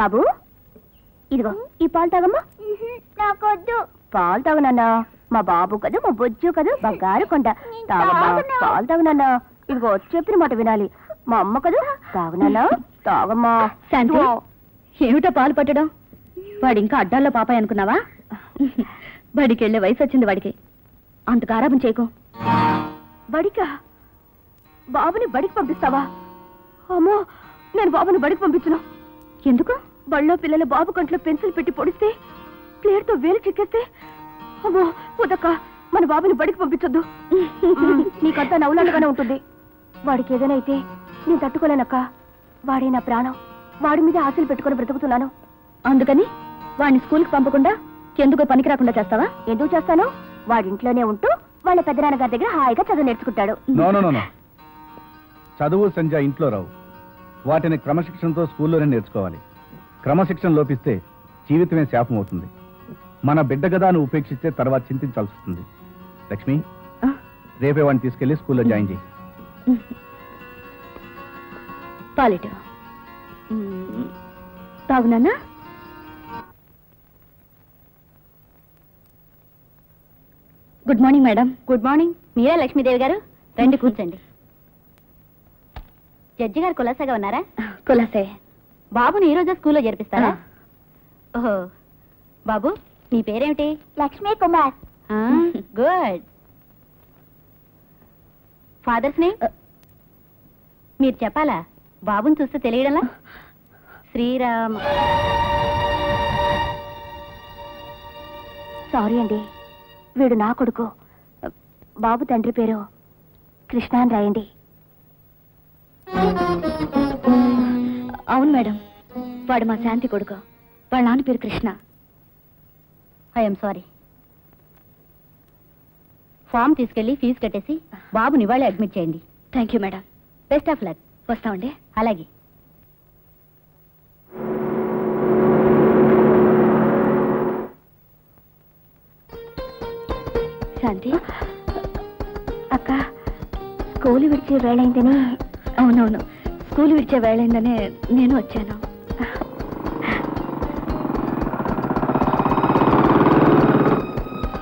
బాబు ఇదిగో ఈ పాలు తాగమ్మా. నాకొద్దు. పాలు తాగు నాన్న, మా బాబు కదా మా బొజ్జు కదా బంగారు కొండ. తాగమ్మా పాలు తాగు నాన్న. ఇదిగో చెప్పిన మాట వినాలి, మా అమ్మ కదా. తాగు నాన్న తాగమ్మా. శాంతి ఏమిటో పాలు పట్టడం, వాడి ఇంకా అడ్డాల్లో పాపాయి అనుకున్నావా? బడికి వెళ్ళే వయసు వచ్చింది వాడికి, అంత గారాబం చేయకు. బడికా? బాబుని బడికి పంపిస్తావా? అమ్మో నేను బాబుని బడికి పంపించను. ఎందుకు? బళ్ళో పిల్లలు బాబు కంట్లో పెన్సిల్ పెట్టి పొడిస్తే, ప్లేట్తో వేలు చిక్కేస్తే. అమ్మో ఉదక్క మన బాబుని బడికి పంపించొద్దు. నీకంతా నవ్వులాలుగానే ఉంటుంది. వాడికి ఏదైనా అయితే నేను తట్టుకోలేనక్క. వాడే నా ప్రాణం, వాడి మీద ఆశలు పెట్టుకుని బ్రతుకుతున్నాను. అందుకని వాడిని స్కూల్కి పంపకుండా ఎందుకో పనికి రాకుండా చేస్తావా? ఎందుకు చేస్తాను, వాడింట్లోనే ఉంటూ వాళ్ళ పెద్దనాన్న గారి దగ్గర హాయిగా చదువు నేర్చుకుంటాడు. చదువు సంధ్య ఇంట్లో రావు, వాటిని క్రమశిక్షణతో స్కూల్లోనే నేర్చుకోవాలి. క్రమశిక్షణ లోపిస్తే జీవితమే శాపం అవుతుంది. మన బిడ్డ గదాన్ని ఉపేక్షిస్తే తర్వాత చింతించాల్సి వస్తుంది. లక్ష్మి రేపే వాడిని తీసుకెళ్లి స్కూల్లో జాయిన్ చేయి. తాగునా? Good morning madam. Good morning. మీరా లక్ష్మీదేవి గారు? రండి కూర్చోండి. జడ్జి గారు కులాసాగా ఉన్నారా? కులాసే. బాబుని ఈరోజు స్కూల్లో జరిపిస్తారా? ఓహో. బాబు నీ పేరేమిటి? Lakshmi Kumar. Good. Father's name మీరు చెప్పాలా? బాబుని చూస్తే తెలియడంలా. శ్రీరామ్. సారీ అండి, వీడు నా కొడుకు. బాబు తండ్రి పేరు కృష్ణాన్ రాయండి. అవును మేడం, వాడు మా శాంతి కొడుకు. వాళ్ళ నాన్న పేరు కృష్ణ. I'm sorry. ఫామ్ తీసుకెళ్ళి ఫీజు కట్టేసి బాబుని ఇవాళ అడ్మిట్ చేయండి. Thank you madam. Best of luck. వస్తామండి. అలాగే. శాంతి అక్క స్కూల్ విడిచే వేళైందని. అవునవును స్కూల్ విడిచే వేళైందనే నేను వచ్చాను.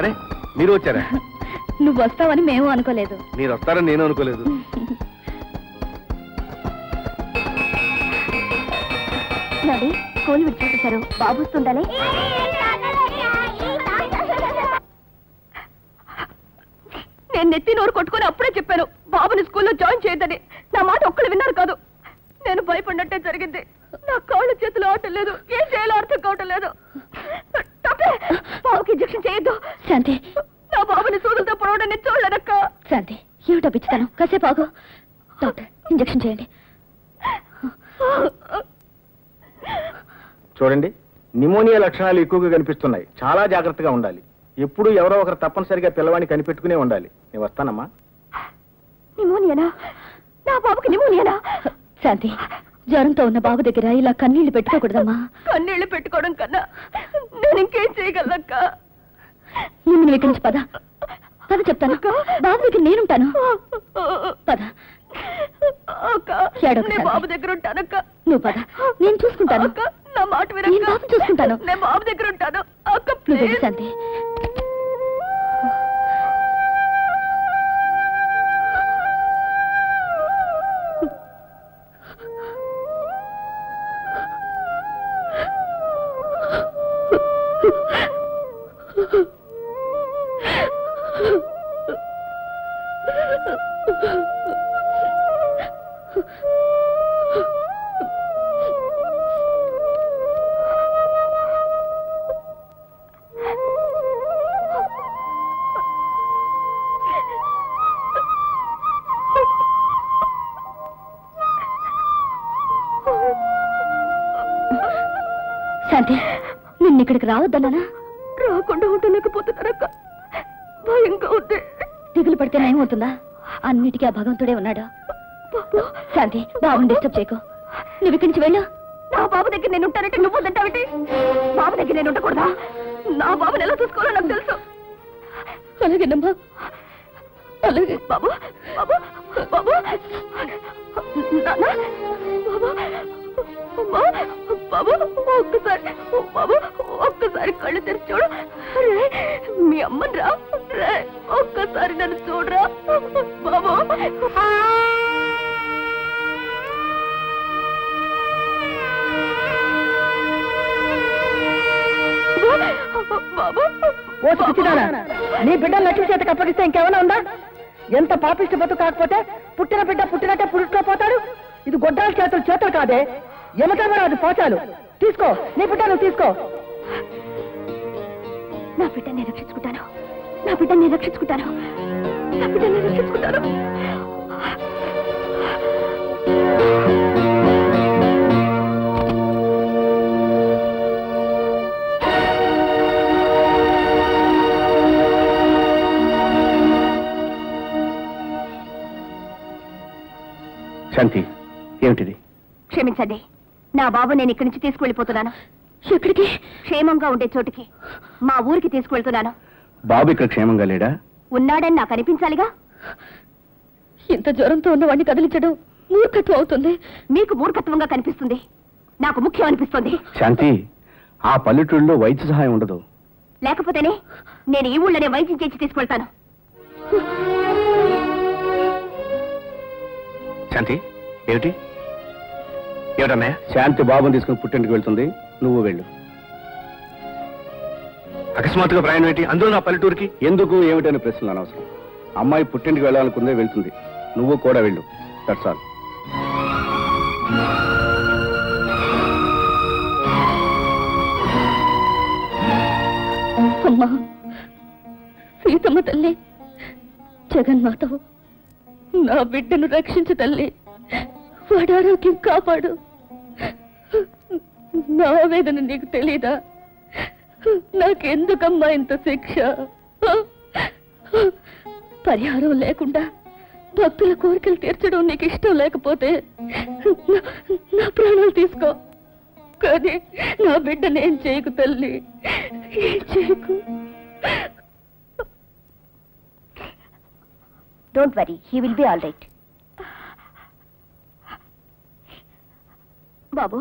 అరే మీరు వచ్చారా? నువ్వు వస్తావని మేము అనుకోలేదు. మీరు వస్తారని నేను అనుకోలేదు. స్కూల్ విడిచేసారు, బాబు వస్తుండాలి. నేను నెత్తి నోరు కొట్టుకుని అప్పుడే చెప్పాను బాబుని స్కూల్లో జాయిన్ చేయదని. నా మాట ఒక్కళ్ళు విన్నారు కాదు, నేను భయపడినట్టే జరిగింది. నా కాళ్ళు చేతులు ఆడటం లేదు, ఏం చేయాలో అర్థం కావటం లేదు. బాబుకి ఇంజక్షన్ చేయొద్దు. శాంతి నా బాబుని సూదులతో పొడవడం నేను చూడలేదక్క. శాంతి ఏమి డబ్బిస్తాను, కాసేపు ఆగు. డాక్టర్ ఇంజక్షన్ చేయండి. చూడండి, నిమోనియా లక్షణాలు ఎక్కువగా కనిపిస్తున్నాయి, చాలా జాగ్రత్తగా ఉండాలి. ఎప్పుడు ఎవరో ఒకరు తప్పనిసరిగా పిల్లవాడిని కనిపెట్టుకునే ఉండాలి. నేను వస్తానమ్మా. నిమోనియానా? నా బాబుకి నిమోనియానా? శాంతి జ్వరంతో ఉన్న బాబు దగ్గర ఇలా కన్నీళ్లు పెట్టుకోకూడదమ్మా. కన్నీళ్లు పెట్టుకోవడం కన్నా నేను ఇంకేం చేయగలనక్క? నిన్ను వికరించి పద పద చెప్తాను. బాబు దగ్గర నేనుంటాను. పద బాబు దగ్గర ఉంటానక్క. నువ్వు పద, నేను చూసుకుంటాను. నా మాట వినక్క, బాబు చూసుకుంటాను. నేను బాబు దగ్గర ఉంటాను అక్క. శాంతి రావద్దన్నానా? రాకుండా ఉండలేకపోతున్నారక్క. భయంగా ఉంది. దిగులు పడితే నయం అవుతుందా? అన్నిటికీ ఆ భగవంతుడే ఉన్నాడు. శాంతి బాబుని డిస్టర్బ్ చేయకు. నువ్వు ఇక్కడి నుంచి వెళ్ళు. నా బాబు దగ్గర నేను ఉంటానంటే నువ్వు తింటావంటే బాబు దగ్గర నేను ఉండకూడదా? నా బాబుని ఎలా చూసుకోవాలో నాకు తెలుసు. అలాగేనమ్మా. అలాగే బాబు. బాబు బాబు బాబు బాబు బాబు ఒక్కసారి కళ్ళు తెరిచి చూడు. రే మీ అమ్మని రా, రే ఒక్కసారి నన్ను చూడరా బాబు. ఓ చిచ్చిదానా, నీ బిడ్డను లక్ష్మి చేతకు అప్పగిస్తే ఇంకేమైనా ఉందా? ఎంత పాపిష్టి బతు కాకపోతే పుట్టిన బిడ్డ పుట్టినట్టే పురుట్లో పోతాడు. ఇది గొడ్డాల చేతులు చేతులు కాదే, యమధర్మరాజు పోచాలు. తీసుకో నీ బిడ్డ, నువ్వు తీసుకో. నా బిడ్డని రక్షించుకుంటాను, నా బిడ్డని రక్షించుకుంటాను, నా బిడ్డని రక్షించుకుంటాను. శాంతి, ఏమిటిది? క్షమించండి, నా బాబు నేను ఇక్కడి నుంచి తీసుకువెళ్ళిపోతున్నాను. ఎక్కడికి? క్షేమంగా ఉండే చోటికి, మా ఊరికి తీసుకువెళ్తున్నాను. బాబు ఇక్కడ క్షేమంగా లేడా? ఉన్నాడని నాకు అనిపించాలిగా. ఇంత జ్వరంతో ఉన్నవాడిని కదిలించడం మూర్ఖత్వం అవుతుంది. మీకు మూర్ఖత్వంగా కనిపిస్తుంది, నాకు ముఖ్యం అనిపిస్తుంది. శాంతి, ఆ పల్లెటూళ్ళలో వైద్య సహాయం ఉండదు. లేకపోతేనే నేను ఈ ఊళ్ళోనే వైద్యం చేసి తీసుకువెళ్తాను. శాంతి, ఏమిటి ఏమిటన్నయ్య? శాంతి బాబుని తీసుకుని పుట్టింటికి వెళ్తుంది, నువ్వు వెళ్ళు. అకస్మాత్తుగా ప్రయాణం ఏంటి? అందులో నా పల్లెటూరికి ఎందుకు ఏమిటనే ప్రశ్నలు అనవసరం. అమ్మాయి పుట్టింటికి వెళ్ళాలనుకుందే వెళ్తుంది, నువ్వు కూడా వెళ్ళు. That's all. అమ్మా, సీతమ్మ తల్లి, జగన్మాత, నా బిడ్డను రక్షించు తల్లి. వాడి ఆరోగ్యం కాపాడు. నా వేదన నీకు తెలీదా? నాకెందుకమ్మా ఇంత శిక్ష? పరిహారం లేకుండా భక్తుల కోరికలు తీర్చడం నీకు ఇష్టం లేకపోతే నా ప్రాణాలు తీసుకో, కానీ నా బిడ్డను ఏం చేయకు తల్లి, ఏం చేయకు. Don't worry, he will be all right. బాబు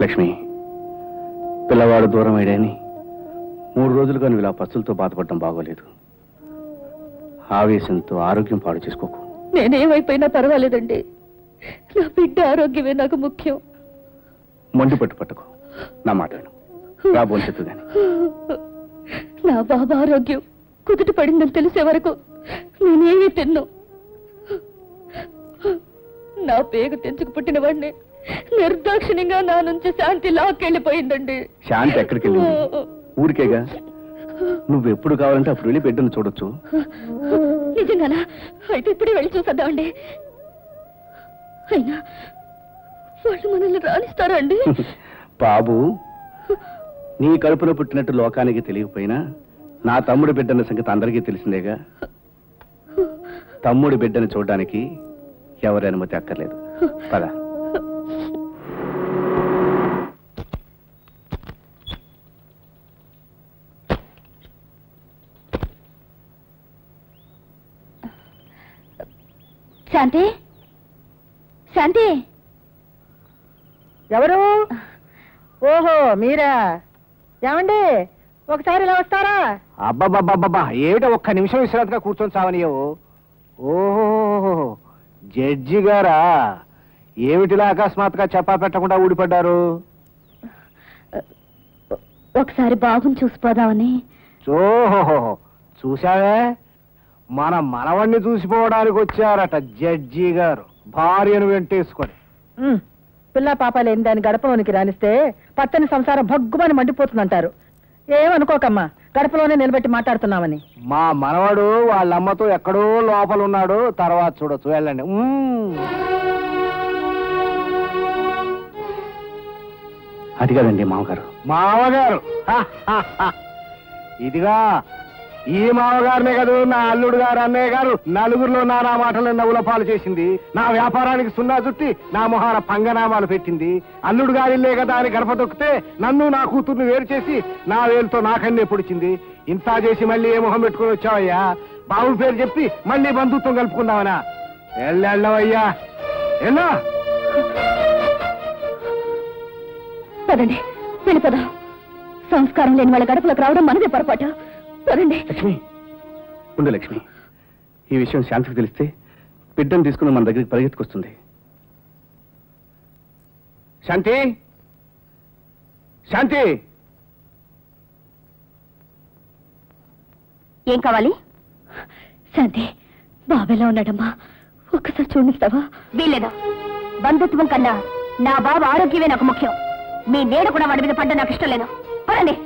లక్ష్మి, పిల్లవాడు దూరం అయ్యాడని 3 రోజులుగా నువ్వు ఇలా పస్తులతో బాధపడటం బాగోలేదు. ఆవేశంతో ఆరోగ్యం పాడు చేసుకోకు. నేనేమైపోయినా పర్వాలేదండి, నా బిడ్డ ఆరోగ్యమే నాకు ముఖ్యం. మండు పట్టుకో, నా మాటను రాబోతుందని. నా బాబా ఆరోగ్యం కుదుట పడిందని తెలిసే వరకు నేనేమీ తిన్నా. నా పేగు తెంచుకు పుట్టిన వాడిని నిర్దాక్షిణ్యంగా నా నుంచి శాంతి లాక్కెళ్ళిపోయిందండి. శాంతి ఎక్కడికి వెళ్ళింది? ఊరికేగా. నువ్వెప్పుడు కావాలంటే అప్పుడు వెళ్ళి బిడ్డను చూడొచ్చు. నిజంగానా? అయితే ఇప్పుడే వెళ్ళి చూసేద్దామండి. అయినా వాళ్ళు మనల్ని రాణిస్తారా అండి? బాబు, నీ కడుపులో పుట్టినట్టు లోకానికి తెలియకపోయినా నా తమ్ముడి బిడ్డల సంగతి అందరికీ తెలిసిందేగా. తమ్ముడి బిడ్డను చూడడానికి ఎవరి అనుమతి అక్కర్లేదు. పదా. శాంతి, శాంతి. ఎవరు? ఓహో మీరా? ఏమండి, ఒకసారి ఇలా వస్తారా? అబ్బాబ్బాబ్బా, ఏమిటో ఒక్క నిమిషం విశ్రాంతిగా కూర్చొని సావనియవు. ఓహో జడ్జి గారా, ఏమిటిలా అకస్మాత్తుగా చెప్పా పెట్టకుండా ఊడిపడ్డారు? ఒకసారి బాబుని చూసిపోదామని. ఓహోహో, చూసావే, మన మనవణ్ణి చూసిపోవడానికి వచ్చారట జడ్జి గారు భార్యను వెంటేసుకొని. పిల్ల పాప లేని దాన్ని గడపలోనికి రానిస్తే పచ్చని సంసారం భగ్గుమని మండిపోతుందంటారు. ఏమనుకోకమ్మా, గడపలోనే నిలబెట్టి మాట్లాడుతున్నామని. మా మనవడు వాళ్ళమ్మతో ఎక్కడో లోపల ఉన్నాడు, తర్వాత చూడొచ్చు. వెళ్ళండి. అది కదండి మామగారు. మామగారు? ఇదిగా ఈ మామగారినే కదా నా అల్లుడు గారు, అన్నయ్య గారు, నలుగురిలో నానా మాటలు నవ్వుల పాలు చేసింది, నా వ్యాపారానికి సున్నా చుట్టి నా మొహాన పంగనామాలు పెట్టింది. అల్లుడు గారిల్లే కదా అని గడప దొక్కితే నన్ను నా కూతుర్ని వేరు చేసి నా వేలుతో నాకన్నే పొడిచింది. ఇంతా చేసి మళ్ళీ ఏ మొహం పెట్టుకుని వచ్చావయ్యా? బాబు పేరు చెప్పి మళ్ళీ బంధుత్వం కలుపుకుందామనా? వెళ్ళవయ్యా, ఎలా పదండి వెళ్ళిపోదాం. సంస్కారం లేని వాళ్ళ గడపలకు రావడం మనదే పొరపాటు. పదండి. లక్ష్మి ఉండు. లక్ష్మి ఈ విషయం శాంతికి తెలిస్తే బిడ్డను తీసుకుని మన దగ్గరికి పరిగెత్తుకొస్తుంది. శాంతి, శాంతి, ఏం కావాలి? శాంతి, బాబేలా ఉన్నాడమ్మా, ఒక్కసారి చూడిస్తావా? వీలేదా? బంధుత్వం కన్నా నా బాబు ఆరోగ్యమే నాకు ముఖ్యం. మీ నేడు కూడా వాడి మీద పడ్డ నాకు ఇష్టం లేదు. పడండి.